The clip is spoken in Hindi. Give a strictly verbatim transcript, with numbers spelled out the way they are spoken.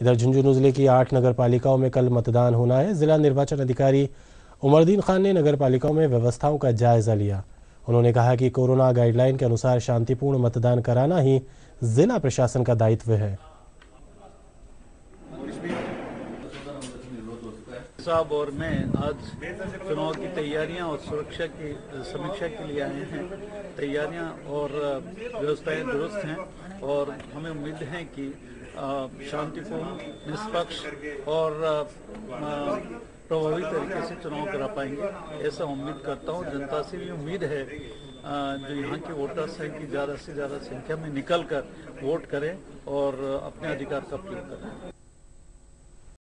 इधर झुंझुनू जिले की आठ नगर पालिकाओं में कल मतदान होना है। जिला निर्वाचन अधिकारी उमरदीन खान ने नगर पालिकाओं में व्यवस्थाओं का जायजा लिया। उन्होंने कहा कि कोरोना गाइडलाइन के अनुसार शांतिपूर्ण मतदान कराना ही जिला प्रशासन का दायित्व है। साहब और मैं आज चुनाव की तैयारियां और सुरक्षा की समीक्षा के लिए आए हैं। तैयारियां और व्यवस्थाएं दुरुस्त हैं और हमें उम्मीद है कि शांतिपूर्ण, निष्पक्ष और प्रभावी तरीके से चुनाव करा पाएंगे, ऐसा उम्मीद करता हूं। जनता से भी उम्मीद है जो यहाँ के वोटर्स हैं कि ज़्यादा से ज़्यादा संख्या में निकल कर वोट करें और अपने अधिकार का प्रयोग करें।